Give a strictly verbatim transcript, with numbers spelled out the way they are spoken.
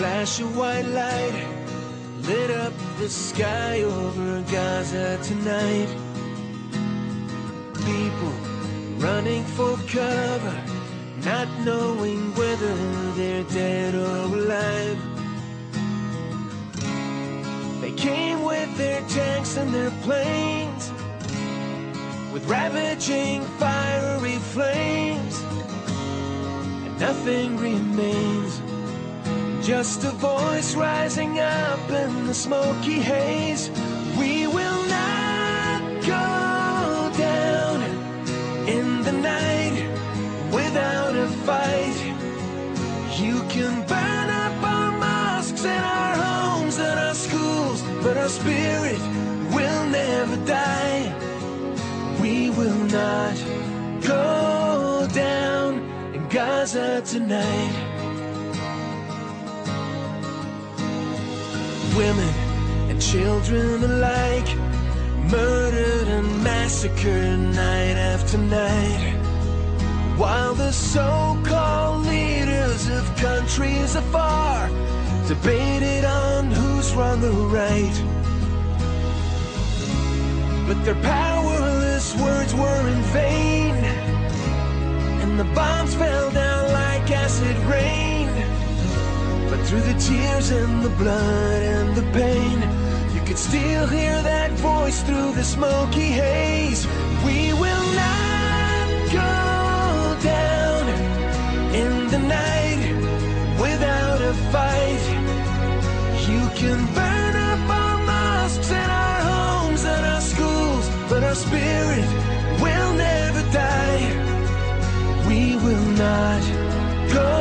Flash of white light lit up the sky over Gaza tonight. People running for cover, not knowing whether they're dead or alive. They came with their tanks and their planes, with ravaging fiery flames, and nothing remains, just a voice rising up in the smoky haze. We will not go down in the night without a fight. You can burn up our mosques and our homes and our schools, but our spirit will never die. We will not go down in Gaza tonight. Women and children alike, murdered and massacred night after night, while the so-called leaders of countries afar debated on who's wrong or right. But their powerless words were in vain, and the bombs fell down like acid rain. But through the tears and the blood and the pain, you could still hear that voice through the smoky haze. We will not go down in the night without a fight. You can burn up our mosques and our homes and our schools, but our spirit will never die. We will not go